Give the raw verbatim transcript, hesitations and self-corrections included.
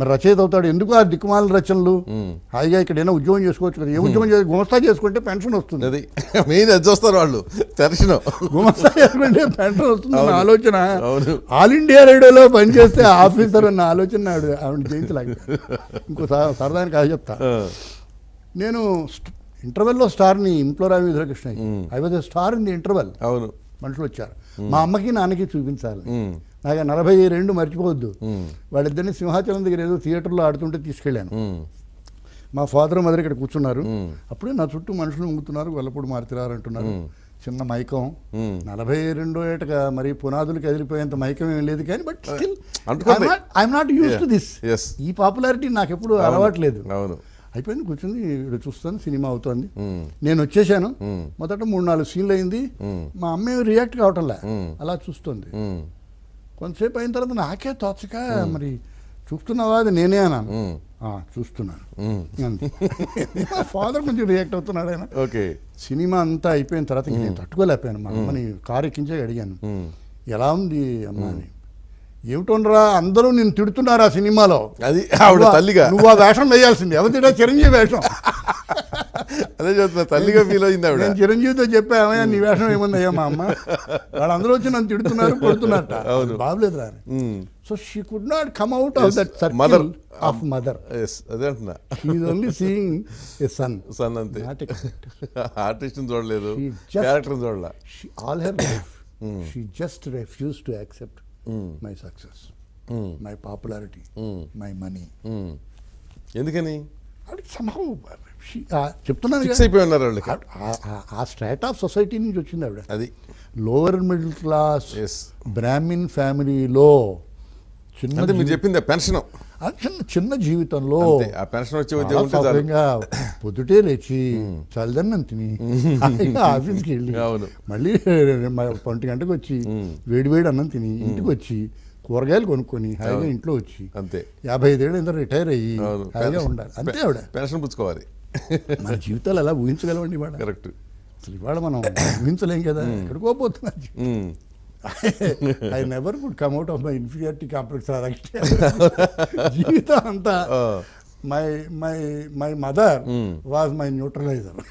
మరి రచయిత అవుతాడు, ఎందుకు ఆ దిక్కుమాల రచనలు, హాయిగా ఇక్కడ ఏమైనా ఉద్యోగం చేసుకోవచ్చు కదా, ఏ ఉద్యోగం చేసి గుమస్తా చేసుకుంటే పెన్షన్ వస్తుంది, అది మెయిన్ వచ్చేస్తారు వాళ్ళు పెన్షన్, గుమస్తా చేసుకుంటే పెన్షన్ వస్తుంది అన్న ఆలోచన. ఆల్ ఇండియా రేడియోలో పనిచేస్తే ఆఫీసర్ అన్న ఆలోచన ఆవిడ చేయించలేదు. ఇంకో సరదానికి అది చెప్తా, నేను ఇంటర్వెల్లో స్టార్ని, ఇంట్లో రావి విద్యాకృష్ణ, I was a star in the interval. అవును, మనుషులు వచ్చారు, మా అమ్మకి నాన్నకి చూపించాలి. నాకు నలభై రెండు మర్చిపోవద్దు, వాళ్ళిద్దరిని సింహాచలం దగ్గర ఏదో థియేటర్లో ఆడుతుంటే తీసుకెళ్ళాను. మా ఫాదర్ మదర్ ఇక్కడ కూర్చున్నారు, అప్పుడే నా చుట్టూ మనుషులు ముంగుతున్నారు, వెళ్ళప్పుడు మారుతున్నారంటున్నారు. చిన్న మైకం, నలభై రెండో ఏటగా మరి పునాదులు కదిలిపోయేంత మైకం ఏం లేదు, కానీ but still I'm not use to this. ఈ పాపులారిటీ నాకు ఎప్పుడు అలవాట్లేదు. అయిపోయింది, కూర్చుంది చూస్తాను, సినిమా అవుతుంది, నేను వచ్చేసాను. మొదట మూడు నాలుగు సీన్లు అయింది, మా అమ్మే రియాక్ట్ కావటంలా అలా చూస్తుంది. కొంతసేపు అయిన తర్వాత నాకే తోచక మరి చూస్తున్నావా అది నేనే అన్నాను, చూస్తున్నాను. ఫాదర్ కొంచెం రియాక్ట్ అవుతున్నాడు ఆయన. ఓకే, సినిమా అంతా అయిపోయిన తర్వాత నేను తట్టుకోలేకపోయాను, మా అమ్మని కారు ఎక్కించే అడిగాను, ఎలా ఉంది అమ్మ అని. ఏమిటోనరా అందరూ నేను తిడుతున్నారు ఆ సినిమాలో, అది ఆవిడ తల్లిగా నువ్వు ఆ వేషం వేయాల్సింది, ఎవరిడా చిరంజీవి వేషం, అదే చెప్తున్నా తల్లిగా ఫీల్ అయింది ఆవిడ. నేను చిరంజీవితో చెప్పా, ఏమయ్యా నీ వేషం ఏముంది అయ్యా మా అమ్మ, వాళ్ళందరూ వచ్చి నన్ను తిడుతున్నారు కొడుతున్నారట, బాబలేదు రా. So she could not come out of that circle of mother. yes, అదే అంటున్నా, she is only seeing a son, son అంతే, ఆర్టిస్ట్ చూడలేదు, క్యారెక్టర్ చూడలా. She all her life she just refuse to accept my success, my popularity, my money. ఎందుకని అది somehow చెప్తున్నాను, ఆ strata of society నుంచి వచ్చింది ఆవిడ. అది లోవర్ మిడిల్ క్లాస్ బ్రాహ్మిన్ ఫ్యామిలీలో చిన్నది, మీరు చెప్పింది పెన్షన్, చిన్న జీవితంలో పొద్దుటే లేచి చల్లదన్నం తిని ఆఫీస్కి వెళ్ళి మళ్ళీ ఒంటి గంటకు వచ్చి వేడివేడి అన్నం తిని ఇంటికి వచ్చి కూరగాయలు కొనుక్కొని హాయిగా ఇంట్లో వచ్చి, అంతే, యాభై ఐదేళ్ళు ఇంత రిటైర్ అయ్యి హాయిగా ఉండాలి, అంతే ఆవిడ. పెన్షన్ పుచ్చుకోవాలి, మన జీవితాలు అలా ఊహించగలవండి ఇవాళ. కరెక్ట్, అసలు ఇవాళ మనం ఊహించలేం కదా, ఎక్కడికోపోతున్నా. I never would come out of my inferiority complex. జీవితం అంతా my my my mother was my neutraliser.